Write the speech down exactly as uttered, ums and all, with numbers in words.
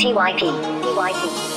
T Y P. T Y P.